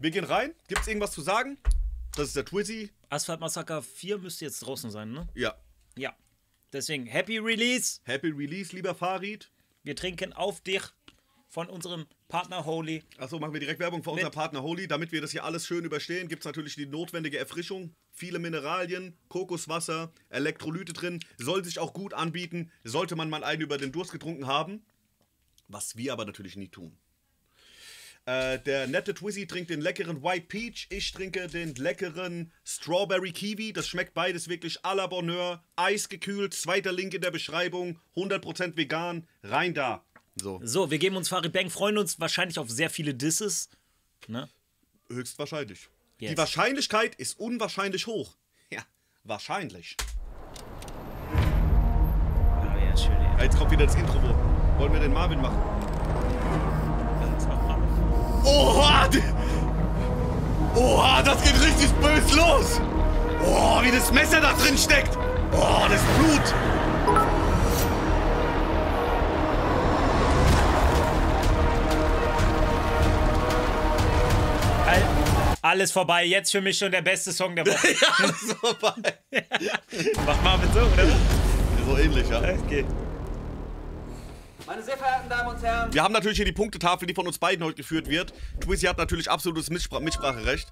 Wir gehen rein. Gibt's irgendwas zu sagen? Das ist der Twizy. Asphalt Massaker 4 müsste jetzt draußen sein, ne? Ja. Ja. Deswegen, Happy Release. Happy Release, lieber Farid. Wir trinken auf dich von unserem Partner Holy. Achso, machen wir direkt Werbung für unseren Partner Holy. Damit wir das hier alles schön überstehen, gibt es natürlich die notwendige Erfrischung. Viele Mineralien, Kokoswasser, Elektrolyte drin. Soll sich auch gut anbieten. Sollte man mal einen über den Durst getrunken haben. Was wir aber natürlich nie tun. Der nette Twizy trinkt den leckeren White Peach. Ich trinke den leckeren Strawberry Kiwi. Das schmeckt beides wirklich à la Bonheur. Eisgekühlt. Zweiter Link in der Beschreibung. 100% vegan. Rein da. So, wir geben uns Farid Bang, freuen uns wahrscheinlich auf sehr viele Disses. Ne? Höchstwahrscheinlich. Yes. Die Wahrscheinlichkeit ist unwahrscheinlich hoch. Ja, wahrscheinlich. Oh ja, schön, ja. Jetzt kommt wieder das Intro. Wollen wir den Marvin machen? Oha! Oha, das geht richtig böse los! Oh, wie das Messer da drin steckt! Oh, das Blut! Alles vorbei, jetzt für mich schon der beste Song der Woche. Ja, alles vorbei. Mach mal mit so, oder? So ähnlich, ja. Okay. Meine sehr verehrten Damen und Herren. Wir haben natürlich hier die Punktetafel, die von uns beiden heute geführt wird. Twizy hat natürlich absolutes Mitspracherecht.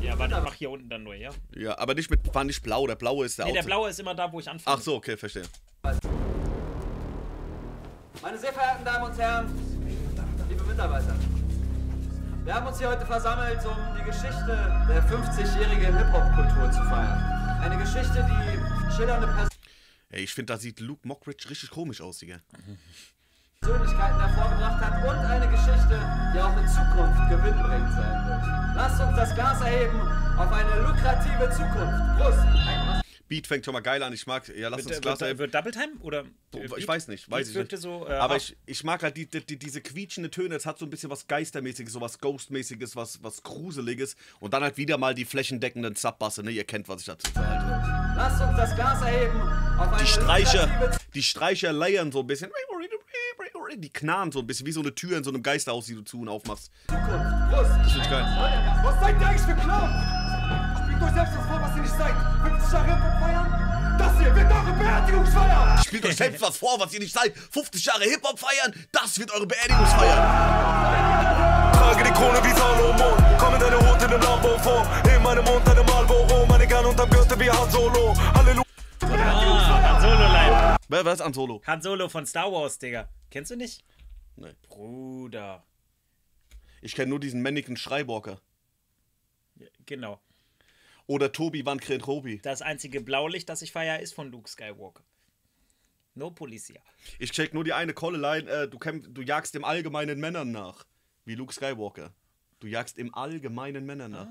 Ja, aber dann mach hier unten dann nur, ja? Ja, aber nicht mit, war nicht blau, der blaue ist der Auto. Nee, der blaue ist immer da, wo ich anfange. Ach so, okay, verstehe. Meine sehr verehrten Damen und Herren, liebe Mitarbeiter. Wir haben uns hier heute versammelt, um die Geschichte der 50-jährigen Hip-Hop-Kultur zu feiern. Eine Geschichte, die schillernde Personen... Ey, ich finde, da sieht Luke Mockridge richtig komisch aus, Digga. ...Persönlichkeiten hervorgebracht hat und eine Geschichte, die auch in Zukunft gewinnbringend sein wird. Lasst uns das Gas erheben auf eine lukrative Zukunft. Prost! Beat fängt schon mal geil an, ich mag... Ja, lass uns Glas erheben. Wird Double Time oder... Ich weiß nicht, weiß ich nicht. So, aber ich mag halt diese quietschende Töne, es hat so ein bisschen was Geistermäßiges, so was Ghostmäßiges, was Gruseliges. Und dann halt wieder mal die flächendeckenden Sub-Basse, ne? Ihr kennt, was ich dazu verhalte. Lasst uns das Glas erheben auf eine die Streicher layern so ein bisschen. Die knarren so ein bisschen, wie so eine Tür in so einem Geisterhaus, die du zu und aufmachst. Zukunft, Lust, das finde ich geil. Was seid ihr eigentlich für Clown? Spielt euch selbst was vor, was ihr nicht seid. 50 Jahre feiern? Das hier wird eure Beerdigungsfeier! Spielt euch selbst was vor, was ihr nicht seid. 50 Jahre Hip-Hop feiern, das wird eure Beerdigungsfeier. Trage die Krone wie Salomo, komm in deine Hut in den Lambo vor. In meinem Mund deine Marlboro, meine Garn unterm Gürtel wie Han Solo. Halleluja! Han Solo live. Wer ist Han Solo? Han Solo von Star Wars, Digga. Kennst du nicht? Nein. Bruder. Ich kenne nur diesen männlichen Schreiborker. Ja, genau. Oder Tobi van Krenrobi. Das einzige Blaulicht, das ich feiere, ist von Luke Skywalker. No Policia. Ich check nur die eine Colleline, du jagst im allgemeinen Männern nach. Wie Luke Skywalker. Du jagst im allgemeinen Männern nach.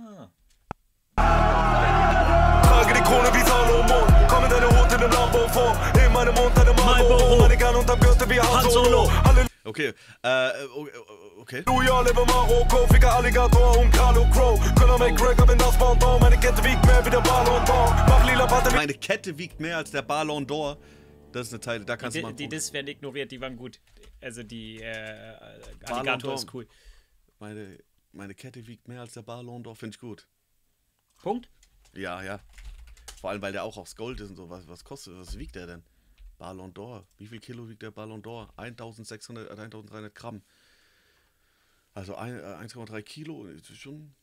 Trage die Krone wie Salomo, komm in deine Hut in den Lambo vor. In meinem Mund deine Marlboro, meine Garn unterm Gürtel wie Han Solo. Okay, okay. Luja, lebe Marokko, Ficker, Alligator und Carlo Crow. Conor McGregor bin das Ballon d'Or. Meine Kette wiegt mehr wie der Ballon d'Or. Mach lila Patte. Meine Kette wiegt mehr als der Ballon d'Or. Das ist eine Teile, da kannst du mal. Die Diss werden ignoriert, die waren gut. Also die Alligator ist cool. Meine Kette wiegt mehr als der Ballon d'Or, finde ich gut. Punkt? Ja, ja. Vor allem, weil der auch aufs Gold ist und so. Was kostet, was wiegt der denn? Ballon d'Or. Wie viel Kilo wiegt der Ballon d'Or? 1600, 1300 Gramm. Also 1,3 Kilo. Ist schon.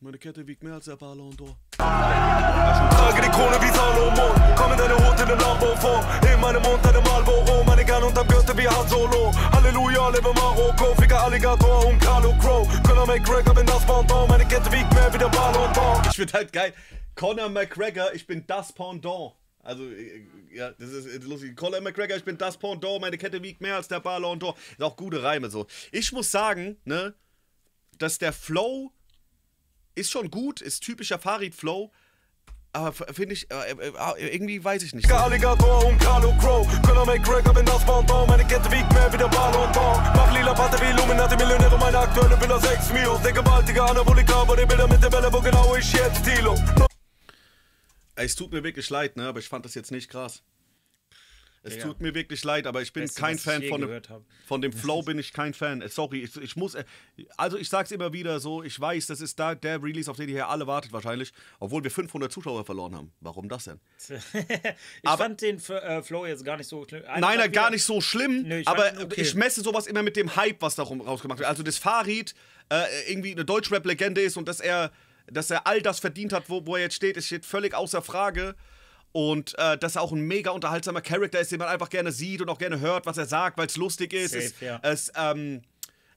Meine Kette wiegt mehr als der Ballon d'Or. Trage die Krone wie Salomo. Komm in deine Hut in den Lambo vor. In meinem Mund deine Marlboro. Meine Garn unterm Gürtel wie Han Solo. Halleluja, lebe Marokko. Ficker, Alligator und Carlo Crow. Conor McGregor bin das Pendant. Meine Kette wiegt mehr wie der Ballon d'Or. Ich find halt geil. Conor McGregor, ich bin das Pendant. Also, ja, das ist lustig. Colin McGregor, ich bin das Pendant, meine Kette wiegt mehr als der Ballon d'Or. Ist auch gute Reime so. Ich muss sagen, ne, dass der Flow ist schon gut, ist typischer Farid-Flow. Aber finde ich, irgendwie weiß ich nicht. Alligator und Carlo Crow, Conor McGregor bin das Pendant, meine Kette wiegt mehr wie der Ballon d'Or. Mach lila Patte wie Illuminati, Millionäre, meine aktuelle Villa 6 Mios. Der gewaltige Anabolika, aber die Bilder mit der Welle, wo genau ich jetzt dealo. Es tut mir wirklich leid, ne? Aber ich fand das jetzt nicht krass. Es tut mir wirklich leid, aber ich bin kein Fan von dem Flow, bin ich kein Fan. Sorry, ich muss, also ich sag's immer wieder so, ich weiß, das ist da der Release, auf den ihr hier alle wartet wahrscheinlich, obwohl wir 500 Zuschauer verloren haben. Warum das denn? ich fand den Flow jetzt gar nicht so schlimm. Nein, gar nicht so schlimm, aber ich messe sowas immer mit dem Hype, was da rausgemacht wird. Also, dass Farid irgendwie eine Deutschrap-Legende ist und dass er all das verdient hat, wo er jetzt steht, ist jetzt völlig außer Frage. Und dass er auch ein mega unterhaltsamer Charakter ist, den man einfach gerne sieht und auch gerne hört, was er sagt, weil es lustig ist.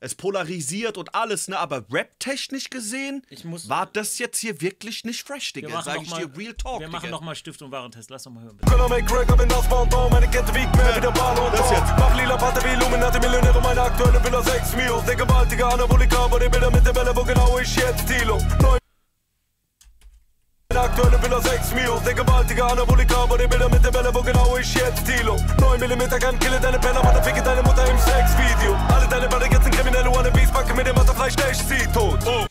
Es polarisiert und alles, ne? Aber rap-technisch gesehen war das jetzt hier wirklich nicht fresh, Digga. Sag ich dir Real Talk. Wir machen nochmal Stift und Warentest. Lass nochmal hören. Conor McGregor bin Asphalt Massaker 4 mit der Ballon d'Or. Mach lila Patte wie Illuminati, Millionäre, meine aktuelle Villa 6 Mio. Der gewaltige Anabolika, aber die Bilder mit der Welle, wo genau ich jetzt Tilo. Aktuelle Bilder 6 Mio, der gewaltige Anabolika, aber die Bilder mit der Welle, wo genau ich jetzt Tilo. 9 mm kann kille deine Penner, aber ficke deine Mutter im Sexvideo. Alle deine Bälle jetzt sind kriminelle Wannabes, packe mit dem Wasserfleisch, stech sie tot. Oh.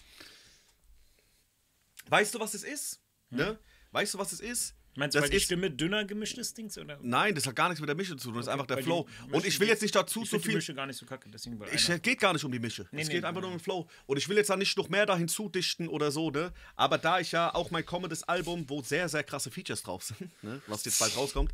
Weißt du, was es ist? Ne? Weißt du, was es ist? Meinst du, weil die Stimme dünner gemischt ist, Dings? Oder? Nein, das hat gar nichts mit der Mische zu tun, das ist einfach der Flow. Und ich will jetzt nicht dazu zu viel... Ich finde die Mische gar nicht so kacke, deswegen bei einer. Es geht gar nicht um die Mische, es geht einfach nur um den Flow. Und ich will jetzt da nicht noch mehr da hinzudichten oder so, ne? Aber da ich ja auch mein kommendes Album, wo sehr, sehr krasse Features drauf sind, ne? Was jetzt bald rauskommt,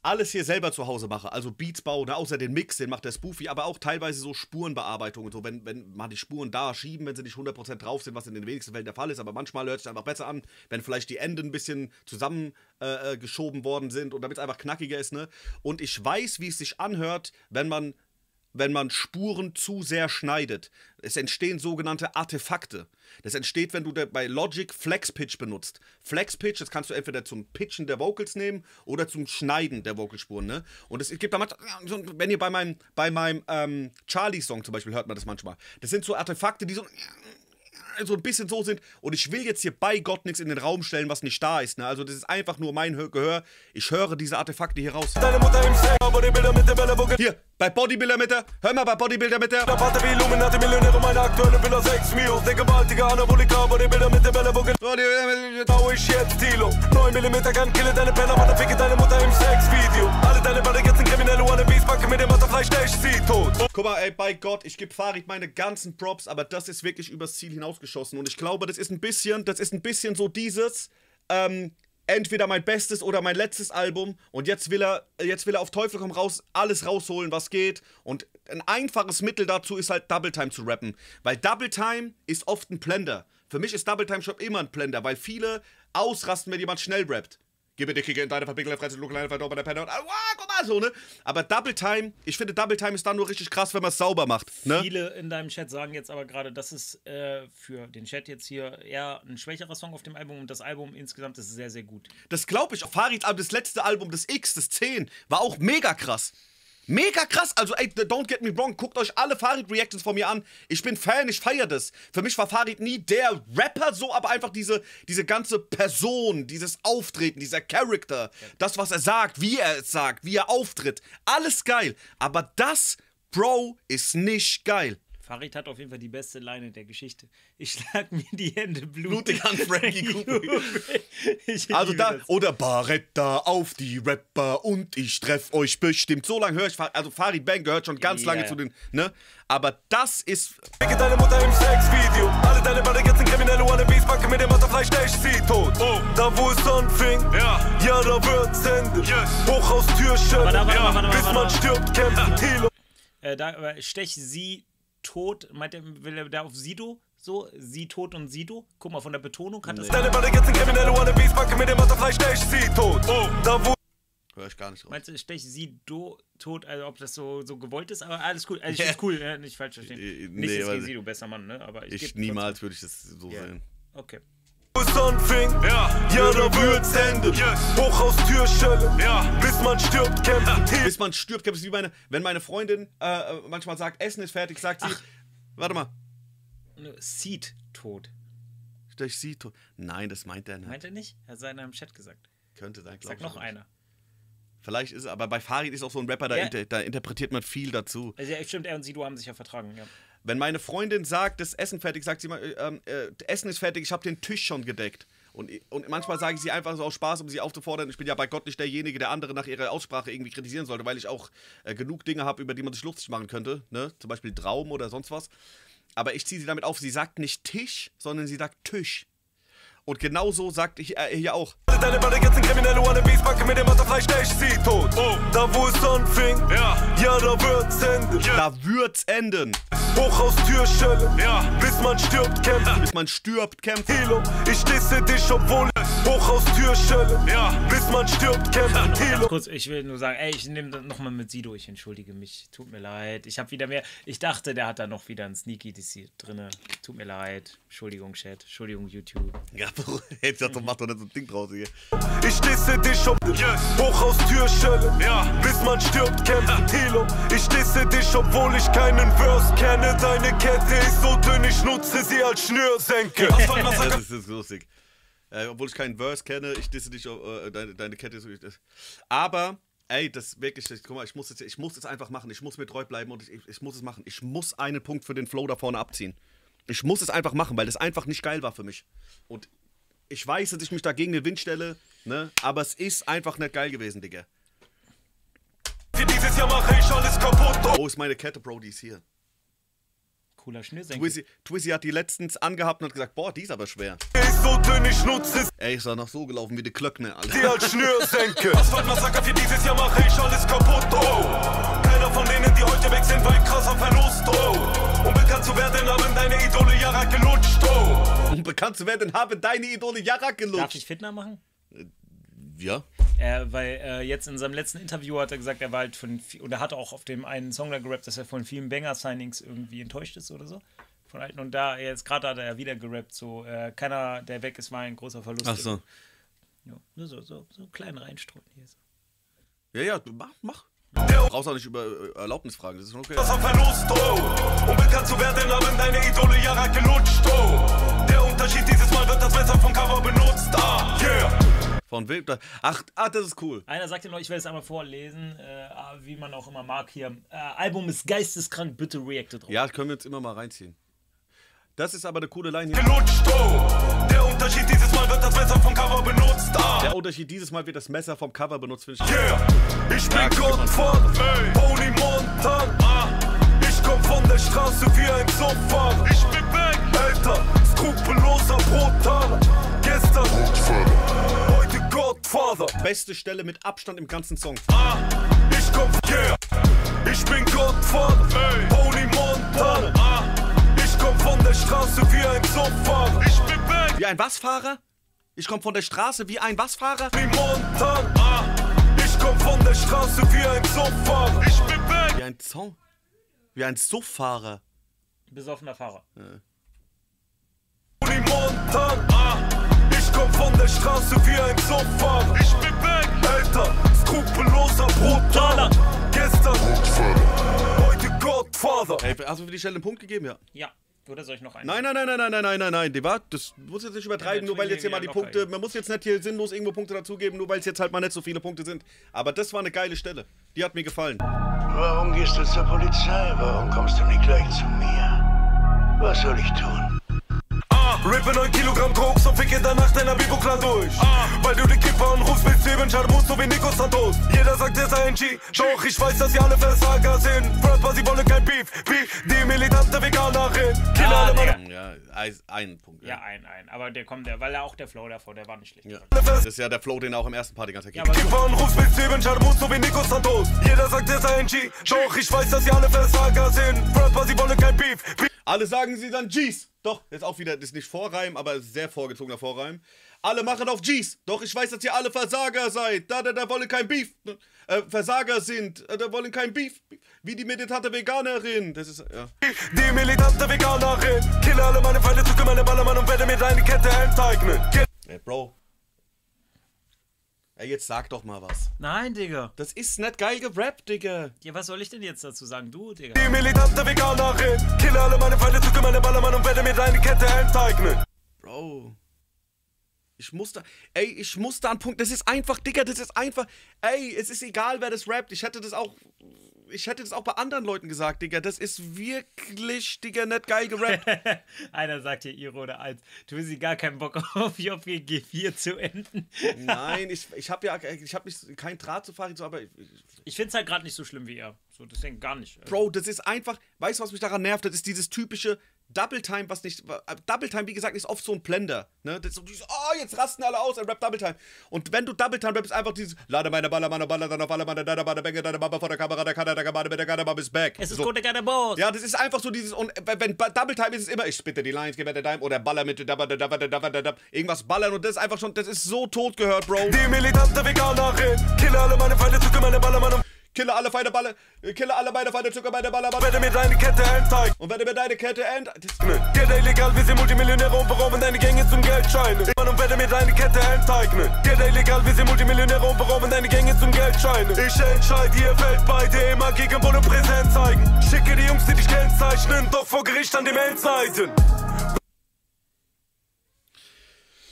alles hier selber zu Hause mache, also Beats bauen, außer den Mix, den macht der Spoofy, aber auch teilweise so Spurenbearbeitung und so, wenn man die Spuren da schieben, wenn sie nicht 100% drauf sind, was in den wenigsten Fällen der Fall ist, aber manchmal hört es einfach besser an, wenn vielleicht die Enden ein bisschen zusammengeschoben worden sind und damit es einfach knackiger ist, ne? Und ich weiß, wie es sich anhört, wenn man Spuren zu sehr schneidet. Es entstehen sogenannte Artefakte. Das entsteht, wenn du bei Logic Flex Pitch benutzt. Flex Pitch, das kannst du entweder zum Pitchen der Vocals nehmen oder zum Schneiden der Vocalspuren, ne? Und es gibt da manchmal, wenn ihr bei meinem Charlie-Song zum Beispiel hört man das manchmal. Das sind so Artefakte, die so ein bisschen so sind. Und ich will jetzt hier bei Gott nichts in den Raum stellen, was nicht da ist, ne? Also das ist einfach nur mein Gehör. Ich höre diese Artefakte hier raus. Deine Mutter im Sex, Bodybuilder mit der Bälle, wo hier, bei Bodybuilder mit der, hör mal bei Bodybuilder mit der. Guck mal, ey, bei Gott, ich gebe Farid meine ganzen Props, aber das ist wirklich übers Ziel hinausgeschossen. Und ich glaube, das ist ein bisschen so dieses, entweder mein bestes oder mein letztes Album und jetzt will er auf Teufel komm raus alles rausholen, was geht. Und ein einfaches Mittel dazu ist halt Double Time zu rappen, weil Double Time ist oft ein Blender. Für mich ist Double Time Shop immer ein Blender, weil viele ausrasten, wenn jemand schnell rappt. Gib mir die Kicke in deine verpickelte Fresse, du kleine verdorbene Penner und guck mal so, ne? Aber Double Time, ich finde Double Time ist dann nur richtig krass, wenn man es sauber macht, ne? Viele in deinem Chat sagen jetzt aber gerade, das ist für den Chat jetzt hier eher ein schwächerer Song auf dem Album und das Album insgesamt ist sehr, sehr gut. Das glaube ich. Farids das letzte Album, das X, das 10, war auch mega krass. Mega krass, also ey, don't get me wrong, guckt euch alle Farid-Reactions von mir an. Ich bin Fan, ich feiere das. Für mich war Farid nie der Rapper so, aber einfach diese ganze Person, dieses Auftreten, dieser Charakter, das, was er sagt, wie er es sagt, wie er auftritt, alles geil. Aber das, Bro, ist nicht geil. Farid hat auf jeden Fall die beste Line der Geschichte. Ich schlag mir die Hände blutig an Frankie. Also da, oder Barretta auf die Rapper und ich treff euch bestimmt. So lange höre ich, also Farid Bang gehört schon ganz lange zu den, ne? Aber das ist... deine Mutter im Sexvideo. Alle deine Bälle jetzt sind kriminelle Wannabes, packe mit dem Wasserfleisch, stech sie tot. Da wo es anfing, ja da wird's Ende. Hoch aus Türschellen, bis man stirbt, kämpfen Tilo. Da stech sie tot, meint er, will er da auf Sido? So, sie tot und Sido? Guck mal, von der Betonung hat das... Hör ich gar nicht raus. Meinst du, stech Sido tot, also ob das so gewollt ist? Aber alles cool, also ich find's cool, nicht falsch verstehen. Nicht, ist gegen Sido, besser Mann, ne? Aber ich niemals würde ich das so sehen. Okay. Ja, da wird's Ende. Hoch aus Türschellen. Bis man stirbt, kämpft. Bis man stirbt, kämpft. Wie wenn meine Freundin manchmal sagt, Essen ist fertig, sagt sie, warte mal. Seed tot. Stech Seed tot. Nein, das meint er nicht. Meint er nicht? Er hat es in einem Chat gesagt. Könnte sein, glaube ich. Sag noch einer. Vielleicht ist es, aber bei Farid ist auch so ein Rapper, da interpretiert man viel dazu. Also, ja, stimmt, er und Sido haben sich ja vertragen, ja. Wenn meine Freundin sagt, das Essen fertig, sagt sie mal, Essen ist fertig, ich habe den Tisch schon gedeckt. Und manchmal sage ich sie einfach so aus Spaß, um sie aufzufordern. Ich bin ja bei Gott nicht derjenige, der andere nach ihrer Aussprache irgendwie kritisieren sollte, weil ich auch genug Dinge habe, über die man sich lustig machen könnte, ne? Zum Beispiel Traum oder sonst was. Aber ich ziehe sie damit auf. Sie sagt nicht Tisch, sondern sie sagt Tisch. Und genauso sagt ich hier auch. Da wo es anfing, ja, da wird's enden. Da wird's enden. Hoch aus Türschelle, ja, bis man stirbt, kämpfen. Bis man stirbt, kämpfen. Hilo, ich disse dich, obwohl. Hoch aus Türschelle, ja, bis man stirbt, kämpfen. Hilo. Kurz, ich will nur sagen, ey, ich nehme das nochmal mit Sido, ich entschuldige mich. Tut mir leid. Ich habe wieder mehr. Ich dachte, der hat da noch wieder ein Sneaky DC drinne. Tut mir leid. Entschuldigung, Chat. Entschuldigung, YouTube. Ja, ich dachte, mach doch nicht so ein Ding draus hier. Ich disse dich, obwohl. Hoch aus Türschelle, ja, bis man stirbt, kämpfen. Hilo, ich disse dich, obwohl ich keinen Verse kenne. Deine Kette ist so dünn, ich nutze sie als Schnürsenkel. Das ist lustig. Obwohl ich keinen Verse kenne, ich disse dich, deine Kette ist so. Aber, ey, das wirklich, guck mal, ich muss jetzt einfach machen. Ich muss mir treu bleiben und ich muss es machen. Ich muss einen Punkt für den Flow da vorne abziehen. Ich muss es einfach machen, weil das einfach nicht geil war für mich. Und ich weiß, dass ich mich da gegen den Wind stelle, ne? Aber es ist einfach nicht geil gewesen, Digga. Dieses Jahr mache ich alles kaputt. Oh, ist meine Kette, Bro, die ist hier. Twizy hat die letztens angehabt und hat gesagt, boah, die ist aber schwer. Ist so dünn, ich nutze es. Ey, ist doch noch so gelaufen wie die Klöckner, Alter. Die als Schnürsenkel. Asphalt Massaker 4, dieses Jahr mache ich alles kaputt, oh. Keiner von denen, die heute weg sind, war ein krasser Verlust, oh. Unbekannt zu werden, haben deine Idole Jarak gelutscht, oh. Unbekannt zu werden, haben deine Idole Jarak gelutscht. Darf ich Fitner machen? Ja. Weil jetzt in seinem letzten Interview hat er gesagt, er war halt von, und er hat auch auf dem einen Song da gerappt, dass er von vielen Banger-Signings irgendwie enttäuscht ist oder so. Von alten und da, jetzt gerade hat er ja wieder gerappt, so, keiner, der weg ist, war ein großer Verlust. Ach so. Ja, nur so kleine Reinstreuen hier. So. Ja, ja, mach. Du brauchst auch nicht über Erlaubnis fragen, das ist schon okay. Das ist ein Verlust, oh. Unbekannt zu werden, haben deine Idole Jahre gelutscht, oh. Der Unterschied dieses Mal wird das Messer von Cover benutzt, ah, yeah. Von wem? Ach, das ist cool. Einer sagt ihm noch, ich werde es einmal vorlesen, wie man auch immer mag hier. Album ist geisteskrank, bitte reacte drauf. Ja, können wir jetzt immer mal reinziehen. Das ist aber eine coole Line hier. Gelutscht, oh. Der Unterschied dieses Mal wird das Messer vom Cover benutzt. Ah. Der Unterschied dieses Mal wird das Messer vom Cover benutzt, finde ich. Yeah. Ich bin Gott von Holy Montag. Ich komme von der Straße wie ein Sofa. Ich bin weg. Alter, skrupelloser Brutal. Gestern nicht voll. Godfather. Beste Stelle mit Abstand im ganzen Song. Ich komm, yeah. Ich bin Godfather. Holy Montana. Ich komm von der Straße wie ein Zugfahrer. Ich bin weg. Wie ein Wasfahrer? Ich komm von der Straße wie ein Wasfahrer? Wie Montana. Ich komm von der Straße wie ein Zugfahrer. Ich bin weg. Wie ein Song? Wie ein Zugfahrer. Besoffener Fahrer. Holy Montana. Ich komm von der Straße wie ein Sofa. Ich bin weg, Alter, skrupelloser Brutaler. Gestern Godfather, heute Godfather. Hey, hast du für die Stelle einen Punkt gegeben, ja? Ja. Oder soll ich noch einen? Nein. Die war, das muss jetzt nicht übertreiben, nur weil jetzt hier mal die Punkte. Man muss jetzt nicht hier sinnlos irgendwo Punkte dazugeben, nur weil es jetzt halt mal nicht so viele Punkte sind. Aber das war eine geile Stelle. Die hat mir gefallen. Warum gehst du zur Polizei? Warum kommst du nicht gleich zu mir? Was soll ich tun? Rippe 9 Kilogramm Koks und ficke danach deiner Bibo-Clan durch. Weil du die Kipper anrufst, willst du eben Schade, musst du wie Nico Santos. Jeder sagt, er sei ein G. Doch ich weiß, dass sie alle Versager sind. Rapper, sie wollen kein Beef. Wie die militante Veganerin. Ja, ein Punkt. Ja, ein. Aber der kommt, weil er auch der Flow davor, der war nicht schlecht. Ja. Das ist ja der Flow, den er auch im ersten Part die ganze Zeit gibt. Kipper anrufst, willst du eben Schade, musst du wie Nico Santos. Jeder sagt, er sei ein G. Doch ich weiß, dass sie alle Versager sind. Rapper, sie wollen kein Beef. Alle sagen sie dann G's. Doch, jetzt auch wieder, das ist nicht Vorreim, aber sehr vorgezogener Vorreim. Alle machen auf G's. Doch, ich weiß, dass ihr alle Versager seid. Da wollen kein Beef. Versager sind. Da wollen kein Beef. Wie die militante Veganerin. Das ist, ja. Die militante Veganerin. Kill alle meine Feinde, zücke meine Ballermann und werde mir deine Kette enteignen. Ey, Bro. Ey, jetzt sag doch mal was. Nein, Digga. Das ist nicht geil gerappt, Digga. Ja, was soll ich denn jetzt dazu sagen? Du, Digga. Die militante Veganerin. Kill alle meine Feinde, zücke meine Ballermann und werde mir deine Kette enteignen. Bro. Ich muss da an Punkt. Das ist einfach, Digga, das ist einfach. Ey, es ist egal, wer das rappt. Ich hätte das auch ich hätte das auch bei anderen Leuten gesagt, Digga. Das ist wirklich, Digga, nicht geil gerappt. Einer sagt hier Iro oder Eins. Du hast gar keinen Bock auf FJBG4 zu enden. Nein, ich habe ja keinen Draht zu Farid, so, aber... Ich finde es halt gerade nicht so schlimm wie er. So, deswegen gar nicht. Also. Bro, das ist einfach... Weißt du, was mich daran nervt? Das ist dieses typische... Double Time, was nicht. Double Time, wie gesagt, ist oft so ein Blender. Ne? Das ist so, oh, jetzt rasten alle aus, ein Rap Double Time. Und wenn du Double Time rappst, einfach dieses Lade meine Baller, meine Baller, deine Baller, meine Baller, meine Baller, deine Baller vor der Kamera, der Kader, der Kamera, der Kader, der ist back. Es ist gut, der Kader, Boss. Ja, das ist einfach so dieses. Und wenn Double Time ist, es immer, ich spitte die Lines, gebe der Dime oder Baller mit irgendwas ballern und das ist einfach schon, das ist so tot gehört, Bro. Die militante Veganerin, kille alle meine Feinde, zucke meine Baller, meine. Kille alle feine Balle, kille alle meine feine Zucker, meine Baller, Baller. Werde mir deine Kette enteigen. Und werde mir deine Kette enteignen. Kille illegal, wir sind Multimillionäre und berauben deine Gänge zum Geldschein. Und werde mir deine Kette enteignen. Kille illegal, wir sind Multimillionäre und berauben deine Gänge zum Geldschein. Ich entscheide, ihr fällt beide immer gegen Bulle Präsenz zeigen. Schicke die Jungs, die dich kennzeichnen, doch vor Gericht an dem Endzeiten.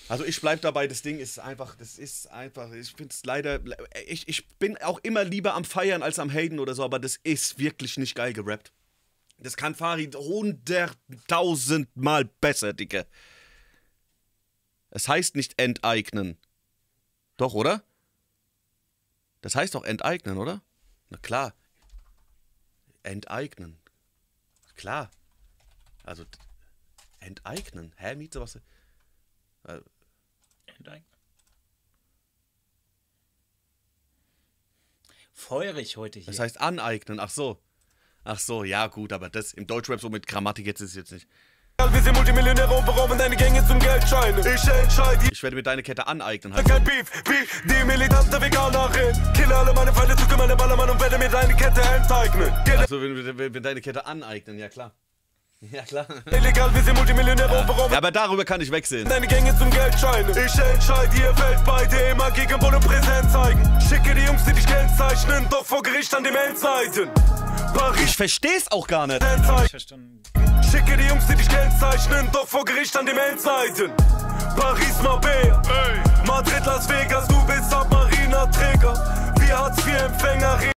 Also ich bleib dabei, das Ding ist einfach, ich find's leider, ich bin auch immer lieber am Feiern als am Haten oder so, aber das ist wirklich nicht geil gerappt. Das kann Farid 100.000 Mal besser, Dicke. Es heißt nicht enteignen. Doch, oder? Das heißt doch enteignen, oder? Na klar. Enteignen. Klar. Also, enteignen. Hä, Mietze, was... Feurig heute hier. Das heißt aneignen, ach so. Ach so, ja gut, aber das im Deutschrap so mit Grammatik jetzt ist jetzt nicht. Wir sind Multimillionäre und berauben deine Gänge zum Geldschein. Ich entscheide. Ich werde mir deine Kette aneignen. Halt. Kein Beef, Beef, die militante Veganerin. Kille alle meine Feinde, zucke meine Ballermann und werde mir deine Kette enteignen. Also wir deine Kette aneignen, ja klar. Ja, klar. Illegal, wir sind Multimillionäre und berauben. Ja, aber darüber kann ich wegsehen. Deine Gänge zum Geldschein. Ich entscheide, ihr fällt beide immer gegen Bulle Präsenz zeigen. Schicke die Jungs, die dich kennzeichnen, doch vor Gericht an dem Endzeiten. Ich versteh's auch gar nicht. Schicke die Jungs, die dich kennzeichnen, doch vor Gericht an dem Endzeiten. Paris, Marbella, hey. Madrid, Las Vegas, du bist Submariner-Träger. Wir hat's vier Empfänger reden.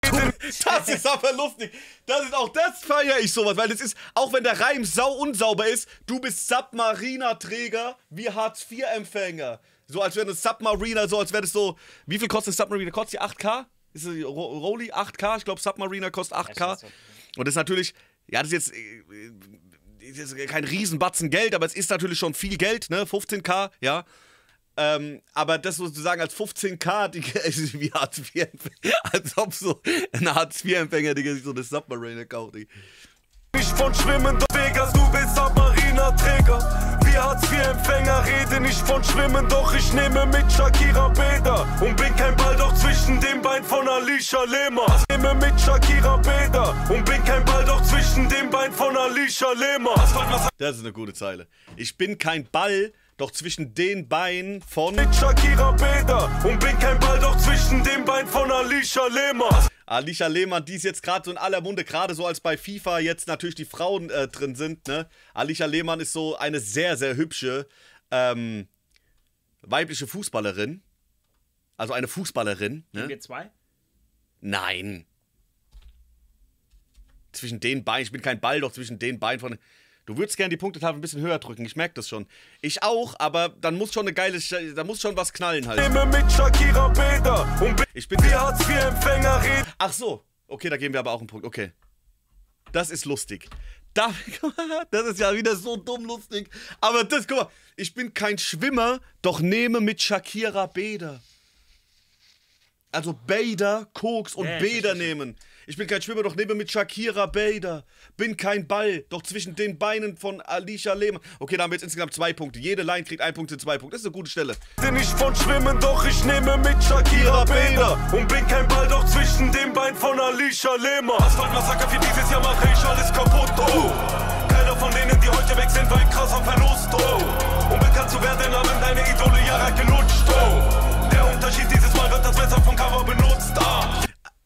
Das ist aber lustig. Das ist auch, das feiere ich sowas, weil es ist, auch wenn der Reim sau unsauber ist, du bist Submariner-Träger, wir Hartz-IV-Empfänger. So als wäre eine Submariner, so als wäre das so, wie viel kostet eine Submariner? Kostet die 8K? Ist die Rolli 8K? Ich glaube, Submariner kostet 8K. Und das ist natürlich, ja, das ist jetzt kein Riesenbatzen Geld, aber es ist natürlich schon viel Geld, ne? 15K, ja. Aber das sozusagen als 15K, Digga, ist wie Hartz-IV-Empfänger, als ob so ein Hartz-IV-Empfänger, Digga, sich so eine Submariner kauft, Digga. Nicht von schwimmenden Vegas, du bist Submariner-Träger. Wir Hartz-IV-Empfänger reden nicht von Schwimmen, doch ich nehme mit Shakira Bäder und bin kein Ball, doch zwischen den Beinen von Alisha Lehmann. Ich nehme mit Shakira Bäder und bin kein Ball, doch zwischen den Beinen von Alisha Lehmann. Das ist eine gute Zeile. Ich bin kein Ball... Doch zwischen den Beinen von... Mit Shakira Beda und bin kein Ball, doch zwischen den Beinen von Alisha Lehmann. Alisha Lehmann, die ist jetzt gerade so in aller Munde, gerade so als bei FIFA jetzt natürlich die Frauen drin sind, ne? Alisha Lehmann ist so eine sehr, sehr hübsche weibliche Fußballerin. Also eine Fußballerin. Ne? Wir zwei? Nein. Zwischen den Beinen, ich bin kein Ball, doch zwischen den Beinen von... Du würdest gerne die Punktetafel ein bisschen höher drücken, ich merke das schon. Ich auch, aber dann muss schon eine geile, da muss schon was knallen halt. Ich bin die Hartz-IV-Empfänger. Ach so, okay, da geben wir aber auch einen Punkt, okay. Das ist lustig. Das ist ja wieder so dumm lustig. Aber das, guck mal, ich bin kein Schwimmer, doch nehme mit Shakira Bäder. Also Bäder, Koks und Bäder nehmen. Ich bin kein Schwimmer, doch nehme mit Shakira Bäder. Bin kein Ball, doch zwischen den Beinen von Alisha Lehmann. Okay, da haben wir jetzt insgesamt 2 Punkte. Jede Line kriegt 1 Punkt zu 2 Punkten. Das ist eine gute Stelle. Bin ich von Schwimmen, doch ich nehme mit Shakira Bäder. Und bin kein Ball, doch zwischen den Beinen von Alisha Lehmann. Asphalt Massaker 4, dieses Jahr mache ich alles kaputt, oh. Keiner von denen, die heute weg sind, war ein krasser Verlust, oh. Um bekannt zu werden, haben deine Idole Jahre gelutscht, oh. Der Unterschied dieses Mal wird das Messer von Cover benutzt, ah.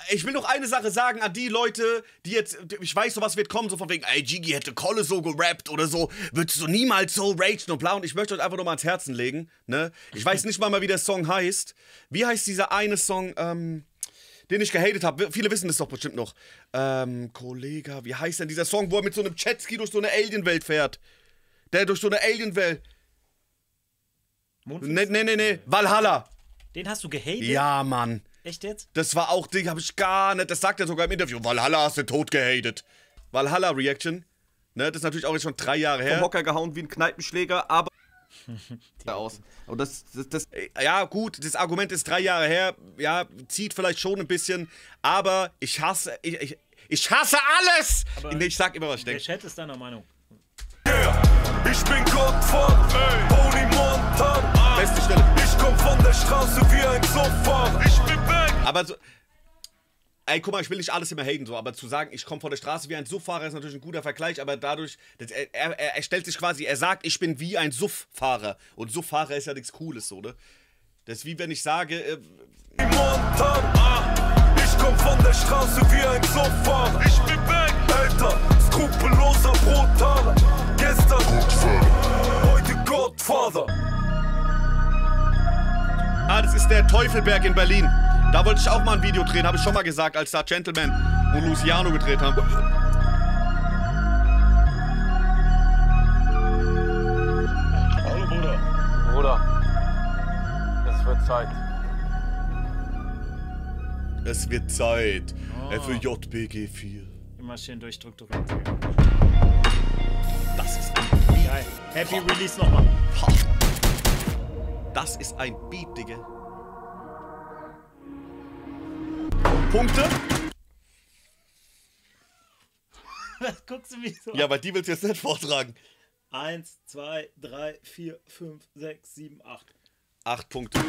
Ich will noch eine Sache sagen an die Leute, die jetzt, ich weiß, sowas wird kommen, so von wegen, ey, Gigi hätte Kolle so gerappt oder so, würdest du niemals so ragen und bla, und ich möchte euch einfach nur mal ans Herzen legen, ne? Ich weiß nicht mal, wie der Song heißt. Wie heißt dieser eine Song, den ich gehatet habe. Viele wissen das doch bestimmt noch. Kollege, wie heißt denn dieser Song, wo er mit so einem Jetski durch so eine Alien-Welt fährt? Der durch so eine Alien-Welt... Nee, Valhalla. Den hast du gehatet? Ja, Mann. Echt jetzt? Das war auch, den habe ich gar nicht, das sagt er sogar im Interview. Valhalla hast du tot gehatet. Valhalla-Reaction. Ne, das ist natürlich auch jetzt schon 3 Jahre her. Vom Hocker gehauen wie ein Kneipenschläger, aber... aus. Und das ja gut, das Argument ist 3 Jahre her, ja, zieht vielleicht schon ein bisschen, aber ich hasse, ich hasse alles! Aber ich sag immer, was ich denke. Der Chat ist deiner Meinung. Yeah, ich bin Gott von Holy Montag. Beste Stelle. Ich komm von der Straße wie ein Sofa. Ich bin weg. Aber so... Ey, guck mal, ich will nicht alles immer haten, so, aber zu sagen, ich komme von der Straße wie ein Suff-Fahrer, ist natürlich ein guter Vergleich, aber dadurch, dass er stellt sich quasi, er sagt, ich bin wie ein Suff-Fahrer. Und Suff-Fahrer ist ja nichts Cooles, so, ne? Das ist wie wenn ich sage, ich komme von der Straße wie ein Suff-Fahrer. Ich bin weg, Alter, skrupelloser Brutaler. Gestern Gutfahrer, heute Godfather. Ah, das ist der Teufelberg in Berlin. Da wollte ich auch mal ein Video drehen, habe ich schon mal gesagt, als da Gentleman und Luciano gedreht haben. Hallo Bruder. Bruder, es wird Zeit. Es wird Zeit. Oh. FJBG4. Immer schön durchstrukturiert. Das ist ein Beat. Geil. Happy Release nochmal. Das ist ein Beat, Digga. Punkte. Was guckst du mich so? Ja, weil die willst du jetzt nicht vortragen. 1, 2, 3, 4, 5, 6, 7, 8. 8 Punkte.